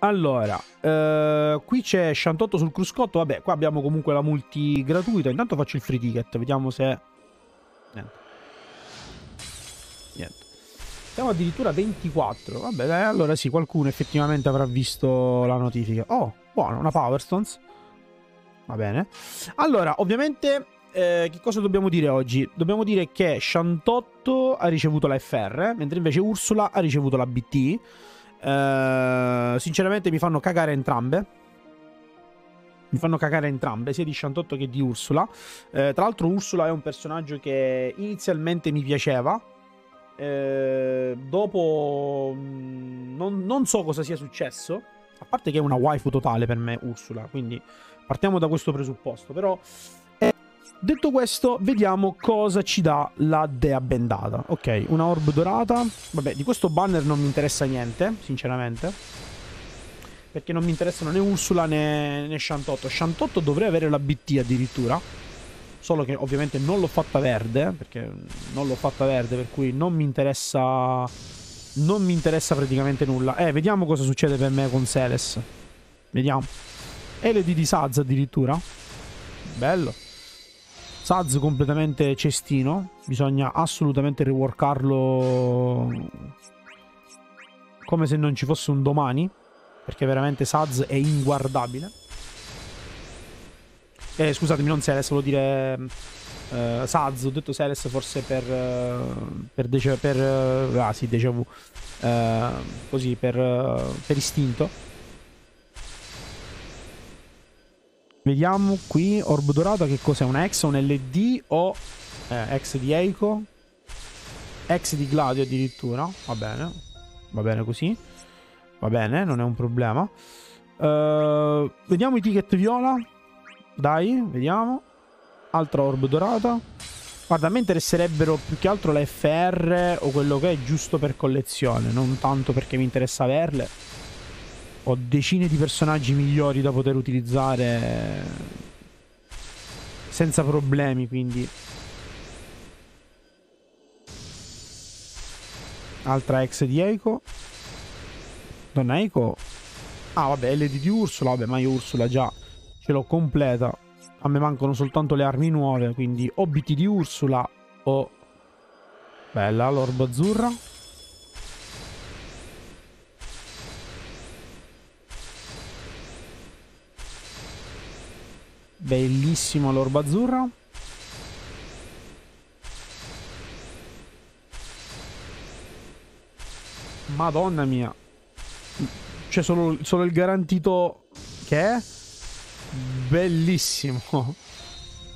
Allora, qui c'è Shantotto sul cruscotto. Vabbè, qua abbiamo comunque la multi gratuita. Intanto faccio il free ticket, vediamo se... Niente. Siamo addirittura 24. Vabbè, dai, allora sì, qualcuno effettivamente avrà visto la notifica. Oh, buono, una Power Stones. Va bene. Allora, ovviamente, che cosa dobbiamo dire oggi? Dobbiamo dire che Shantotto ha ricevuto la FR, mentre invece Ursula ha ricevuto la BT. Sinceramente mi fanno cagare entrambe. Mi fanno cagare entrambe, sia di Shantotto che di Ursula. Tra l'altro Ursula è un personaggio che inizialmente mi piaceva. Dopo non so cosa sia successo. A parte che è una waifu totale per me Ursula, quindi partiamo da questo presupposto. Però detto questo, vediamo cosa ci dà la dea bendata. Ok, una orb dorata. Vabbè, di questo banner non mi interessa niente, sinceramente, perché non mi interessano né Ursula né Shantotto. Shantotto dovrei avere la BT addirittura, solo che ovviamente non l'ho fatta verde, perché non l'ho fatta verde, per cui non mi interessa. Non mi interessa praticamente nulla. Vediamo cosa succede per me con Celes. Vediamo. Eledi di Saz addirittura. Bello. Saz completamente cestino. Bisogna assolutamente reworkarlo come se non ci fosse un domani, perché veramente Saz è inguardabile. Scusatemi, non Celes, volevo dire Saz, ho detto Celes forse per istinto. Vediamo qui, orbo dorato, che cos'è? Una X, un LD o X di Eiko? X di Gladio addirittura, va bene così, va bene, non è un problema. Vediamo i ticket viola. Dai, vediamo. Altra orb dorata. Guarda, a me interesserebbero più che altro la FR o quello che è giusto per collezione, non tanto perché mi interessa averle. Ho decine di personaggi migliori da poter utilizzare senza problemi, quindi. Altra X di Eiko. Donna Eiko. Ah, vabbè, LD di Ursula. Vabbè, ma io Ursula già ce l'ho completa. A me mancano soltanto le armi nuove, quindi obiti di Ursula o... Bella l'orba azzurra. Bellissima l'orba azzurra. Madonna mia. C'è solo il garantito che è bellissimo.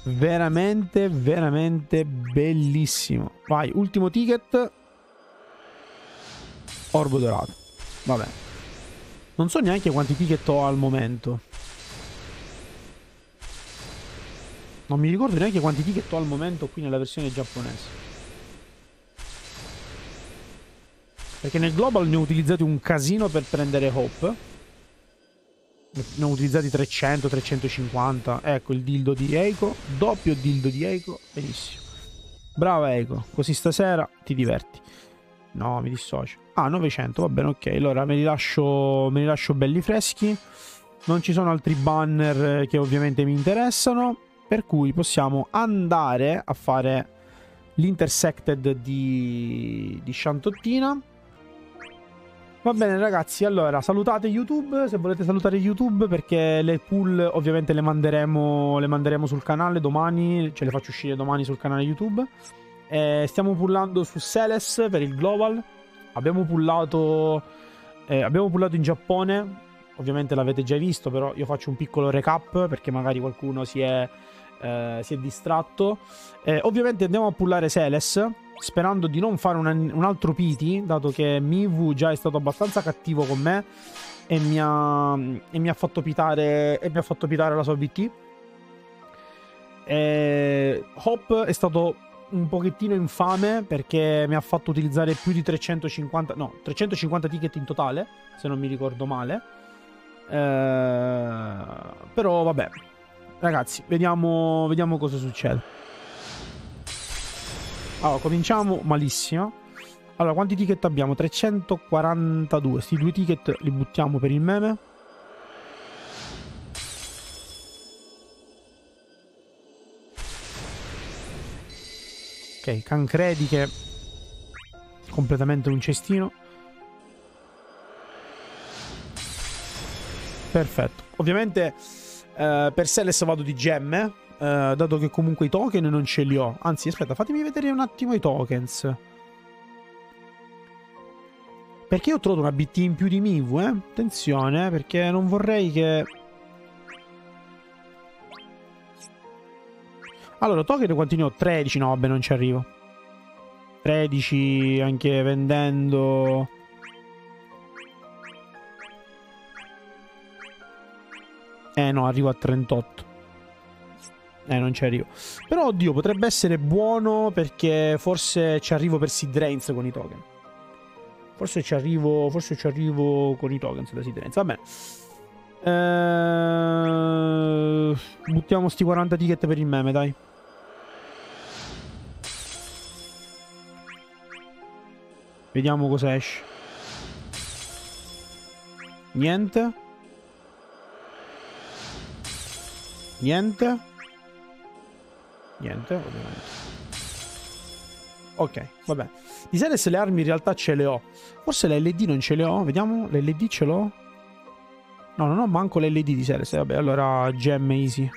Veramente, veramente bellissimo. Vai, ultimo ticket. Orbo dorato. Vabbè. Non so neanche quanti ticket ho al momento. Non mi ricordo neanche quanti ticket ho al momento qui nella versione giapponese, perché nel global ne ho utilizzati un casino per prendere Hope. Ne ho utilizzati 300, 350. Ecco il dildo di Eiko. Doppio dildo di Eiko. Benissimo. Brava Eiko. Così stasera ti diverti. No, mi dissocio. Ah, 900. Va bene, ok. Allora me li lascio belli freschi. Non ci sono altri banner che ovviamente mi interessano, per cui possiamo andare a fare l'intersected di Shantottina. Va bene ragazzi, allora salutate YouTube, se volete salutare YouTube, perché le pull ovviamente le manderemo sul canale domani, ce le faccio uscire domani sul canale YouTube. Stiamo pullando su Celes per il Global, abbiamo pullato in Giappone, ovviamente l'avete già visto, però io faccio un piccolo recap perché magari qualcuno si è distratto. Ovviamente andiamo a pullare Celes, sperando di non fare un altro pity, dato che Mivu già è stato abbastanza cattivo con me e mi ha fatto pitare la sua BT. Hope è stato un pochettino infame perché mi ha fatto utilizzare più di 350 ticket in totale, se non mi ricordo male. Però vabbè ragazzi, vediamo cosa succede. Allora, cominciamo malissimo. Allora, quanti ticket abbiamo? 342. Sti due ticket li buttiamo per il meme. Ok, cancrediche. Completamente un cestino. Perfetto. Ovviamente per Celes vado di gemme, dato che comunque i token non ce li ho. Anzi, aspetta, fatemi vedere un attimo i tokens. Perché io ho trovato una BT in più di Mivu, eh? Attenzione, perché non vorrei che... Allora, token quanti ne ho? 13, no vabbè, non ci arrivo. 13 anche vendendo... no, arrivo a 38. Non ci arrivo. Però, oddio, potrebbe essere buono perché forse ci arrivo per Seedrains con i token. Forse ci arrivo con i token da Seedrains. Va bene. Buttiamo sti 40 ticket per il meme, dai. Vediamo cosa esce. Niente. Niente. Niente, ovviamente. Ok, vabbè. Di Celes le armi in realtà ce le ho. Forse le LD non ce le ho. Vediamo, le LD ce l'ho. No, non ho manco le LD di Celes. Vabbè, allora gem easy.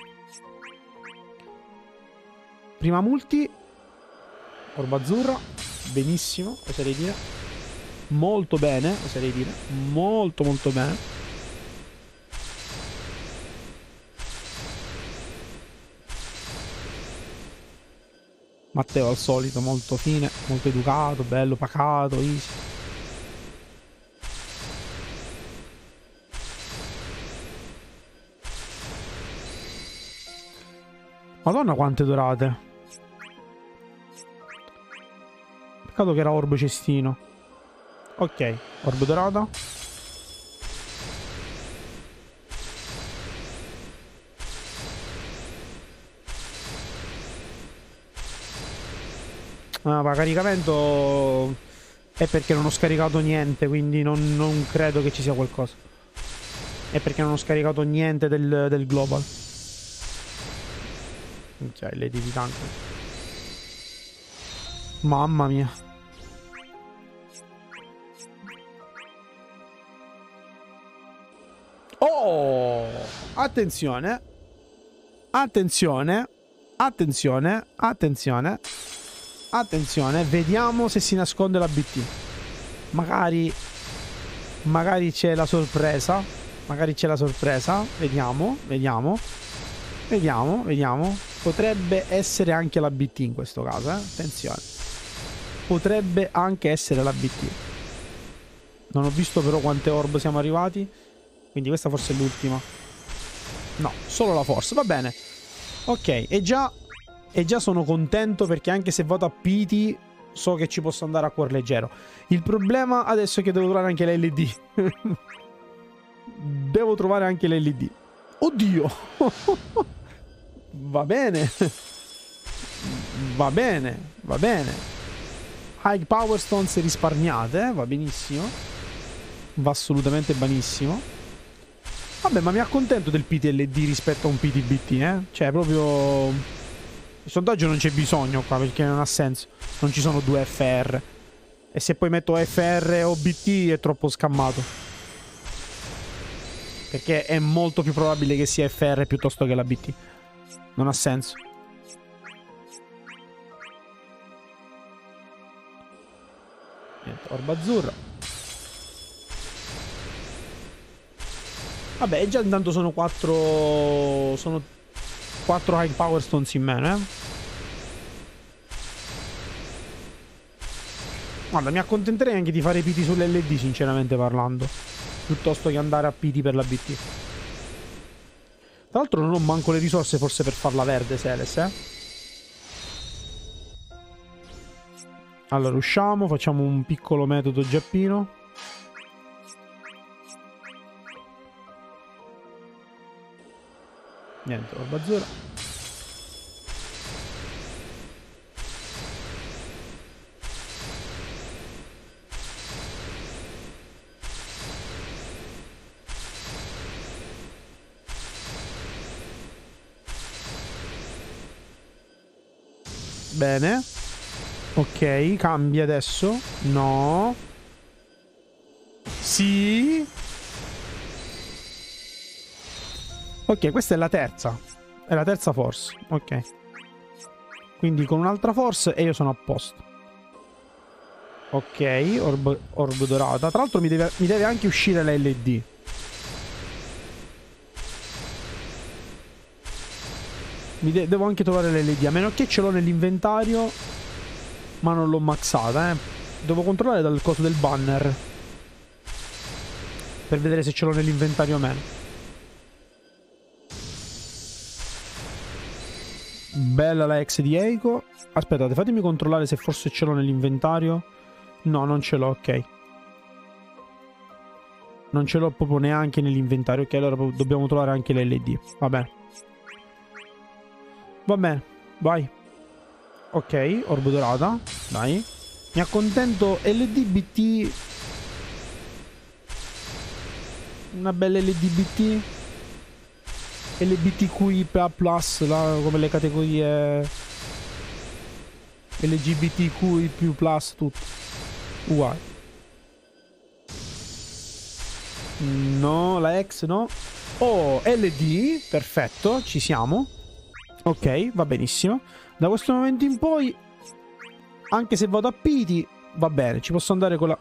Prima multi. Orba azzurra. Benissimo, oserei dire. Molto bene, oserei dire. Molto, molto bene. Matteo al solito, molto fine, molto educato, bello, pacato, easy. Madonna quante dorate. Peccato che era orbo cestino. Ok, orbo dorata. Ah, ma caricamento è perché non ho scaricato niente, quindi non credo che ci sia qualcosa. È perché non ho scaricato niente del global. Cioè, le di tanto. Mamma mia. Oh! Attenzione. Attenzione. Attenzione. Attenzione. Attenzione, vediamo se si nasconde la BT. Magari c'è la sorpresa. Vediamo, vediamo. Potrebbe essere anche la BT in questo caso, eh. Attenzione. Potrebbe anche essere la BT. Non ho visto però quante orb siamo arrivati. Quindi questa forse è l'ultima. No, solo la forza, va bene. Ok, è già... E già sono contento perché anche se vado a Piti so che ci posso andare a cuor leggero. Il problema adesso è che devo trovare anche l'LD. Devo trovare anche l'LD. Oddio. Va bene. Va bene. Va bene. High Power Stones risparmiate. Va benissimo. Va assolutamente benissimo. Vabbè, ma mi accontento del Piti LD rispetto a un Piti BT, eh? Cioè, proprio... Il sondaggio non c'è bisogno qua perché non ha senso. Non ci sono due FR. E se poi metto FR o BT è troppo scammato. Perché è molto più probabile che sia FR piuttosto che la BT. Non ha senso. Niente, orba azzurra. Vabbè, già intanto sono 4... Sono... 4 high power stones in meno, eh. Guarda, mi accontenterei anche di fare piti sull'LD, sinceramente parlando, piuttosto che andare a piti per la BT. Tra l'altro non ho manco le risorse forse per farla verde, Celes, eh. Allora usciamo, facciamo un piccolo metodo giappino. Niente, orba azzurra. Bene. Ok, cambia adesso. No. Sì. Ok, questa è la terza. È la terza force. Ok. Quindi con un'altra force e io sono a posto. Ok, orbo dorata. Tra l'altro mi deve anche uscire la LD. Devo anche trovare la LD. A meno che ce l'ho nell'inventario. Ma non l'ho maxata, eh. Devo controllare dal coso del banner per vedere se ce l'ho nell'inventario o meno. Bella la X di Eiko. Aspettate, fatemi controllare se forse ce l'ho nell'inventario. No, non ce l'ho, ok. Non ce l'ho proprio neanche nell'inventario. Ok, allora dobbiamo trovare anche l'LD. Va bene. Va bene, vai. Ok, orbo dorata. Dai. Mi accontento LDBT. Una bella LDBT. LGBTQIA+, come le categorie LGBTQI+, tutto uguale. No, la X no. Oh, LD, perfetto, ci siamo. Ok, va benissimo. Da questo momento in poi, anche se vado a Piti, va bene, ci posso andare con la...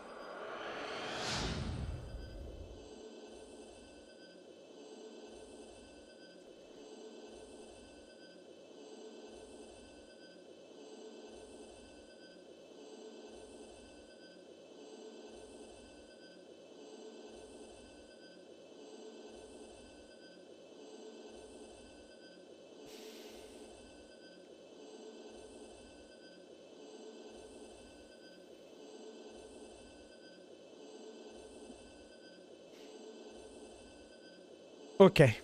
Ok.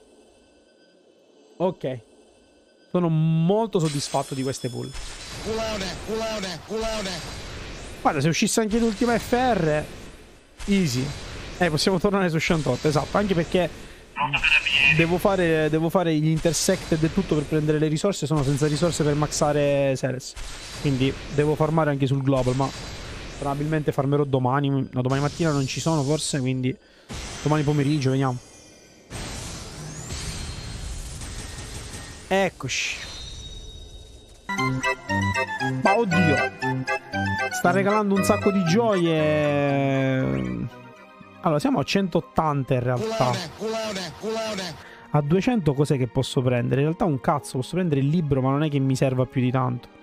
Ok. Sono molto soddisfatto di queste pull. Guarda, se uscisse anche l'ultima FR, easy. Possiamo tornare su Shantotto, esatto. Anche perché devo fare gli intersected e tutto per prendere le risorse. Sono senza risorse per maxare Celes. Quindi devo farmare anche sul global, ma probabilmente farmerò domani. No, domani mattina non ci sono forse, quindi domani pomeriggio, vediamo. Eccoci. Ma oddio, sta regalando un sacco di gioie. Allora siamo a 180 in realtà. A 200 cos'è che posso prendere? In realtà un cazzo, posso prendere il libro, ma non è che mi serva più di tanto.